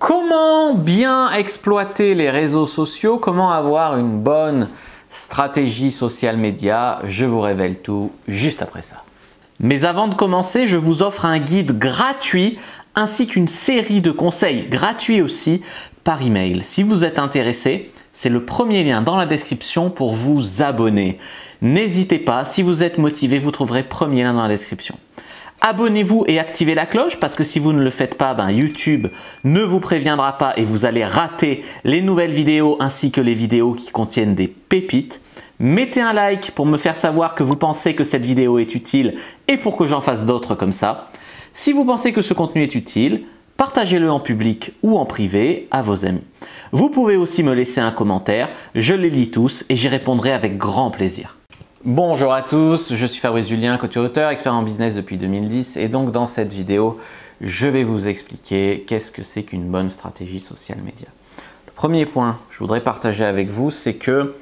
Comment bien exploiter les réseaux sociaux? Comment avoir une bonne stratégie social média? Je vous révèle tout juste après ça. Mais avant de commencer, je vous offre un guide gratuit ainsi qu'une série de conseils gratuits aussi par email. Si vous êtes intéressé, c'est le premier lien dans la description pour vous abonner. N'hésitez pas, si vous êtes motivé, vous trouverez premier lien dans la description. Abonnez-vous et activez la cloche parce que si vous ne le faites pas, YouTube ne vous préviendra pas et vous allez rater les nouvelles vidéos ainsi que les vidéos qui contiennent des pépites. Mettez un like pour me faire savoir que vous pensez que cette vidéo est utile et pour que j'en fasse d'autres comme ça. Si vous pensez que ce contenu est utile, partagez-le en public ou en privé à vos amis. Vous pouvez aussi me laisser un commentaire, je les lis tous et j'y répondrai avec grand plaisir. Bonjour à tous, je suis Fabrice Julien, coach auteur, expert en business depuis 2010 et donc dans cette vidéo, je vais vous expliquer qu'est-ce que c'est qu'une bonne stratégie social média. Le premier point que je voudrais partager avec vous, c'est que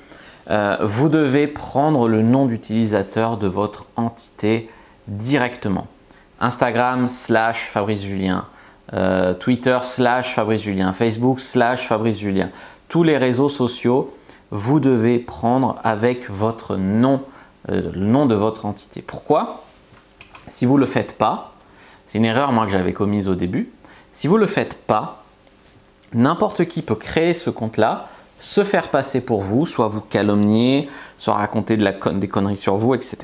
vous devez prendre le nom d'utilisateur de votre entité directement. Instagram / Fabrice Julien, Twitter / Fabrice Julien, Facebook / Fabrice Julien, tous les réseaux sociaux, vous devez prendre avec votre nom, le nom de votre entité. Pourquoi? Si vous ne le faites pas, c'est une erreur moi que j'avais commise au début, si vous ne le faites pas, n'importe qui peut créer ce compte-là, se faire passer pour vous, soit vous calomnier, soit raconter des conneries sur vous, etc.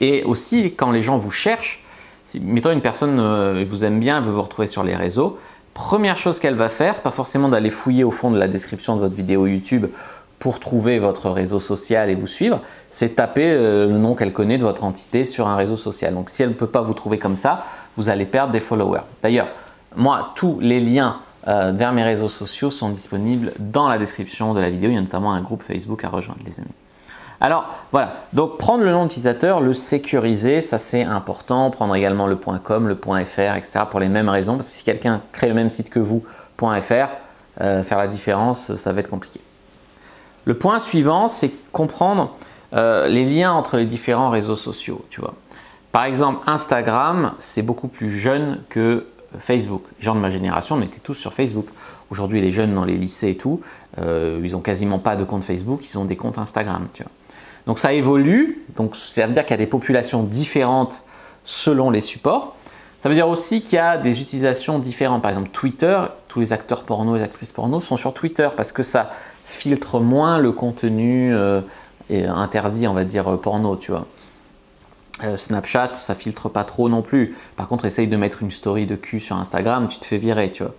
Et aussi, quand les gens vous cherchent, si, mettons une personne vous aime bien, elle veut vous retrouver sur les réseaux, première chose qu'elle va faire, c'est pas forcément d'aller fouiller au fond de la description de votre vidéo YouTube pour trouver votre réseau social et vous suivre, c'est taper le nom qu'elle connaît de votre entité sur un réseau social. Donc, si elle ne peut pas vous trouver comme ça, vous allez perdre des followers. D'ailleurs, moi, tous les liens vers mes réseaux sociaux sont disponibles dans la description de la vidéo. Il y a notamment un groupe Facebook à rejoindre, les amis. Alors voilà, donc prendre le nom d'utilisateur, le sécuriser, ça c'est important. Prendre également le .com, le .fr, etc. pour les mêmes raisons. Parce que si quelqu'un crée le même site que vous, .fr, faire la différence, ça va être compliqué. Le point suivant, c'est comprendre les liens entre les différents réseaux sociaux. Tu vois. Par exemple, Instagram, c'est beaucoup plus jeune que Facebook. Les gens de ma génération, on était tous sur Facebook. Aujourd'hui, les jeunes dans les lycées et tout, ils n'ont quasiment pas de compte Facebook, ils ont des comptes Instagram. Tu vois. Donc, ça évolue. Donc, ça veut dire qu'il y a des populations différentes selon les supports. Ça veut dire aussi qu'il y a des utilisations différentes. Par exemple, Twitter, tous les acteurs porno et les actrices porno sont sur Twitter parce que ça filtre moins le contenu interdit, on va dire, porno. Tu vois. Snapchat, ça filtre pas trop non plus. Par contre, essaye de mettre une story de cul sur Instagram, tu te fais virer. Tu vois.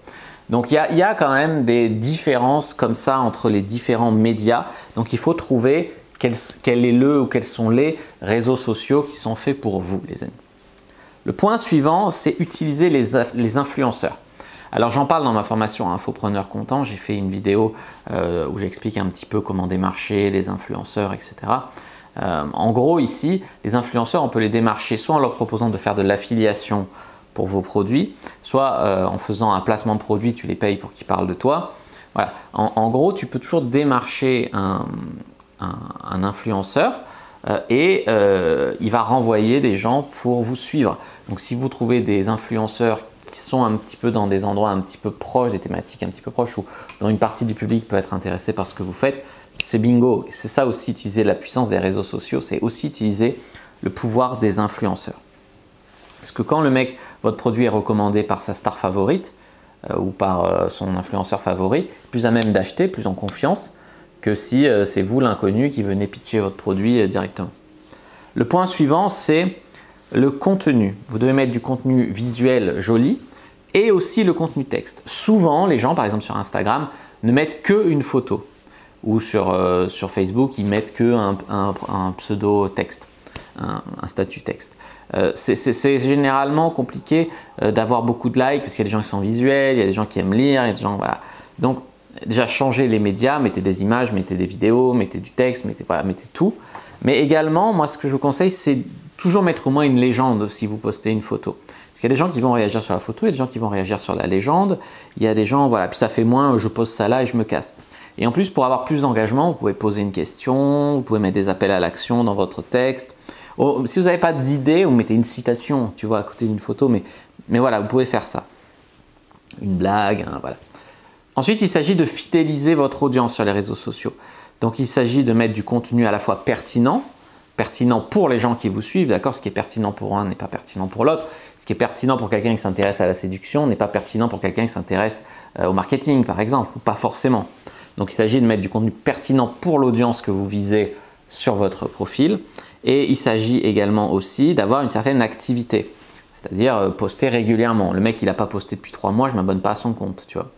Donc, il y a quand même des différences comme ça entre les différents médias. Donc, il faut trouver quel est le ou quels sont les réseaux sociaux qui sont faits pour vous, les amis. Le point suivant, c'est utiliser les influenceurs. Alors, j'en parle dans ma formation à Infopreneur Content. J'ai fait une vidéo où j'explique un petit peu comment démarcher les influenceurs, etc. En gros, ici, les influenceurs, on peut les démarcher soit en leur proposant de faire de l'affiliation pour vos produits, soit en faisant un placement de produit, tu les payes pour qu'ils parlent de toi. Voilà. En gros, tu peux toujours démarcher un influenceur il va renvoyer des gens pour vous suivre. Donc, si vous trouvez des influenceurs qui sont un petit peu dans des endroits un petit peu proches, des thématiques un petit peu proches ou dont une partie du public peut être intéressée par ce que vous faites, c'est bingo. C'est ça aussi, utiliser la puissance des réseaux sociaux, c'est aussi utiliser le pouvoir des influenceurs. Parce que quand votre produit est recommandé par sa star favorite ou par son influenceur favori, plus à même d'acheter, plus en confiance que si c'est vous l'inconnu qui venez pitcher votre produit directement. Le point suivant, c'est le contenu. Vous devez mettre du contenu visuel joli et aussi le contenu texte. Souvent, les gens, par exemple sur Instagram, ne mettent qu'une photo ou sur Facebook, ils mettent qu'un pseudo texte, un statut texte. C'est généralement compliqué d'avoir beaucoup de likes parce qu'il y a des gens qui sont visuels, il y a des gens qui aiment lire, il y a des gens… Voilà. Donc, déjà, changez les médias, mettez des images, mettez des vidéos, mettez du texte, mettez tout. Mais également, moi, ce que je vous conseille, c'est toujours mettre au moins une légende si vous postez une photo. Parce qu'il y a des gens qui vont réagir sur la photo, il y a des gens qui vont réagir sur la légende, il y a des gens, voilà, puis ça fait moins, je pose ça là et je me casse. Et en plus, pour avoir plus d'engagement, vous pouvez poser une question, vous pouvez mettre des appels à l'action dans votre texte. Oh, si vous n'avez pas d'idée, vous mettez une citation, tu vois, à côté d'une photo, mais voilà, vous pouvez faire ça. une blague, hein, voilà. Ensuite, il s'agit de fidéliser votre audience sur les réseaux sociaux. Donc, il s'agit de mettre du contenu à la fois pertinent pour les gens qui vous suivent, d'accord? Ce qui est pertinent pour un n'est pas pertinent pour l'autre. Ce qui est pertinent pour quelqu'un qui s'intéresse à la séduction n'est pas pertinent pour quelqu'un qui s'intéresse au marketing, par exemple, ou pas forcément. Donc, il s'agit de mettre du contenu pertinent pour l'audience que vous visez sur votre profil. Et il s'agit également aussi d'avoir une certaine activité, c'est-à-dire poster régulièrement. Le mec, il n'a pas posté depuis 3 mois, je ne m'abonne pas à son compte, tu vois.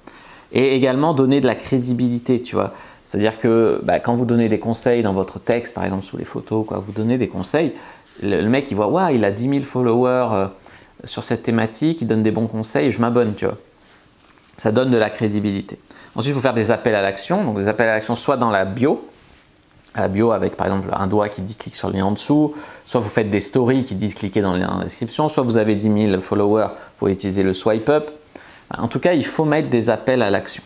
Et également donner de la crédibilité, tu vois. C'est-à-dire que bah, quand vous donnez des conseils dans votre texte, par exemple sous les photos, quoi, vous donnez des conseils, le mec il voit, waouh, il a 10 000 followers sur cette thématique, il donne des bons conseils, je m'abonne, tu vois. Ça donne de la crédibilité. Ensuite, il faut faire des appels à l'action. Donc des appels à l'action soit dans la bio avec par exemple un doigt qui dit clique sur le lien en dessous, soit vous faites des stories qui disent cliquez dans le lien dans la description, soit vous avez 10 000 followers, vous pouvez utiliser le swipe up. En tout cas, il faut mettre des appels à l'action.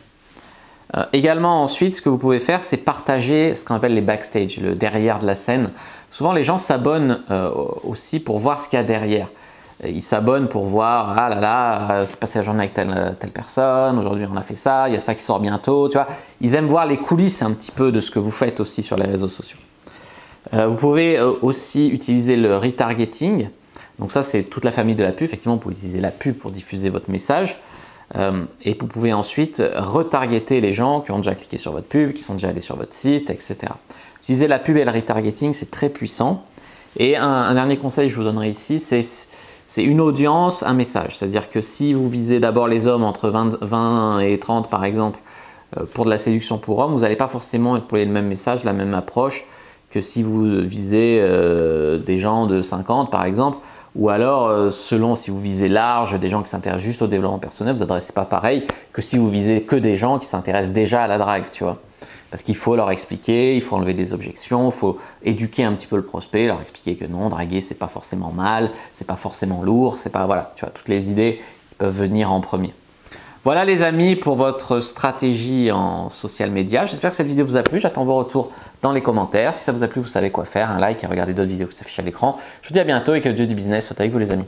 Également ensuite, ce que vous pouvez faire, c'est partager ce qu'on appelle les backstage, le derrière de la scène. Souvent, les gens s'abonnent aussi pour voir ce qu'il y a derrière. Ils s'abonnent pour voir « Ah là là, c'est passé la journée avec telle personne, aujourd'hui on a fait ça, il y a ça qui sort bientôt. » Tu vois, ils aiment voir les coulisses un petit peu de ce que vous faites aussi sur les réseaux sociaux. Vous pouvez aussi utiliser le retargeting. Donc ça, c'est toute la famille de la pub. Effectivement, vous pouvez utiliser la pub pour diffuser votre message. Et vous pouvez ensuite retargeter les gens qui ont déjà cliqué sur votre pub, qui sont déjà allés sur votre site, etc. Utiliser la pub et le retargeting, c'est très puissant. Et un dernier conseil que je vous donnerai ici, c'est une audience, un message. C'est-à-dire que si vous visez d'abord les hommes entre 20 et 30 par exemple, pour de la séduction pour hommes, vous n'allez pas forcément employer le même message, la même approche que si vous visez des gens de 50 par exemple. Ou alors, selon si vous visez large, des gens qui s'intéressent juste au développement personnel, vous adressez pas pareil que si vous visez que des gens qui s'intéressent déjà à la drague, tu vois. Parce qu'il faut leur expliquer, il faut enlever des objections, il faut éduquer un petit peu le prospect, leur expliquer que non, draguer, c'est pas forcément mal, c'est pas forcément lourd, c'est pas… Voilà, tu vois, toutes les idées peuvent venir en premier. Voilà les amis pour votre stratégie en social media. J'espère que cette vidéo vous a plu. J'attends vos retours dans les commentaires. Si ça vous a plu, vous savez quoi faire. Un like et regardez d'autres vidéos qui s'affichent à l'écran. Je vous dis à bientôt et que Dieu du business soit avec vous les amis.